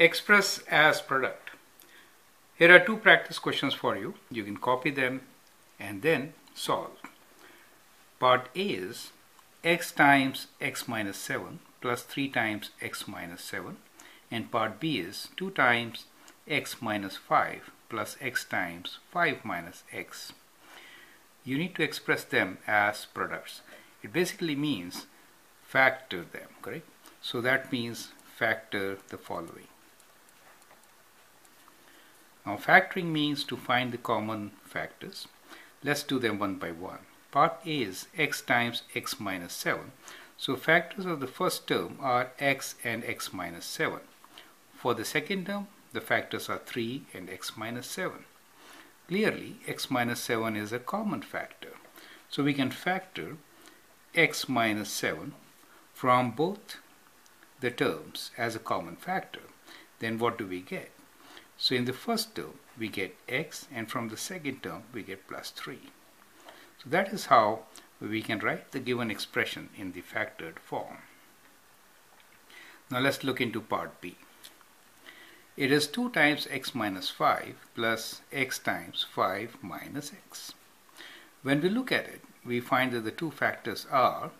express as product. Here are two practice questions for you. You can copy them and then solve. Part A is x times x minus 7 plus 3 times x minus 7, and part B is 2 times x minus 5 plus x times 5 minus x. You need to express them as products. It basically means factor them, correct? So that means factor the following. Now factoring means to find the common factors. Let's do them one by one. Part A is x times x minus 7. So factors of the first term are x and x minus 7. For the second term, the factors are 3 and x minus 7. Clearly, x minus 7 is a common factor. So we can factor x minus 7 from both the terms as a common factor. Then what do we get? So in the first term we get x, and from the second term we get plus 3. So that is how we can write the given expression in the factored form. Now let's look into part B. It is 2 times x minus 5 plus x times 5 minus x. When we look at it, we find that the two factors are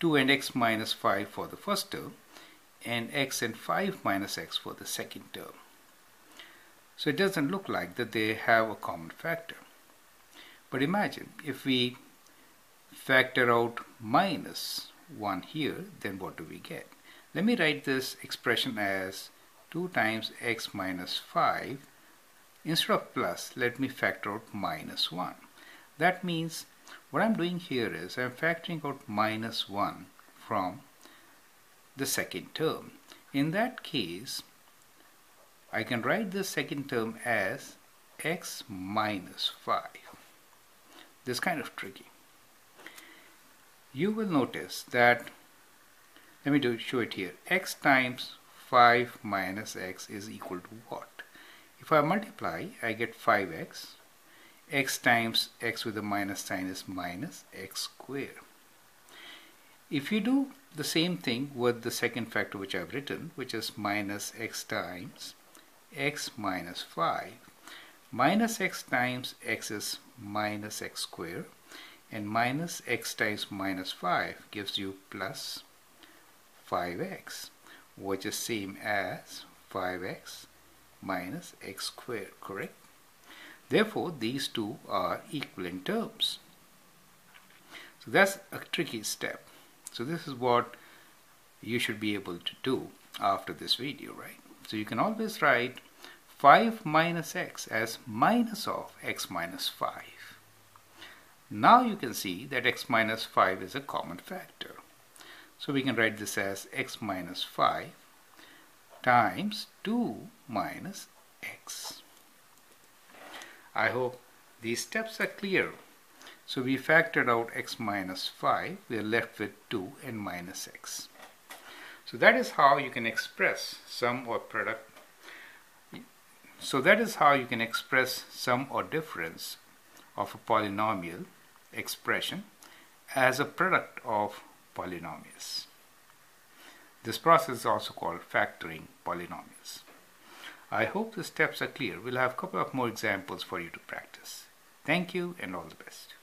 2 and x minus 5 for the first term, and x and 5 minus x for the second term. So it doesn't look like that they have a common factor. But imagine if we factor out minus 1 here, then what do we get? Let me write this expression as 2 times x minus 5. Instead of plus, let me factor out minus 1. That means what I'm doing here is I'm factoring out minus 1 from the second term. In that case, I can write the second term as x minus 5. This is kind of tricky. You will notice that, let me show it here, x times 5 minus x is equal to what? If I multiply, I get 5x. X times x with a minus sign is minus x squared. If you do the same thing with the second factor which I've written, which is minus x times x minus 5, minus x times x is minus x squared, and minus x times minus 5 gives you plus 5x, which is same as 5x minus x squared, correct? Therefore, these two are equivalent terms. So that's a tricky step. So this is what you should be able to do after this video, right? So you can always write 5 minus x as minus of x minus 5. Now you can see that x minus 5 is a common factor. So we can write this as x minus 5 times 2 minus x. I hope these steps are clear. So we factored out x minus 5, we are left with 2 and minus x. So that is how you can express sum or product. So that is how you can express sum or difference of a polynomial expression as a product of polynomials. This process is also called factoring polynomials. I hope the steps are clear. We'll have a couple of more examples for you to practice. Thank you and all the best.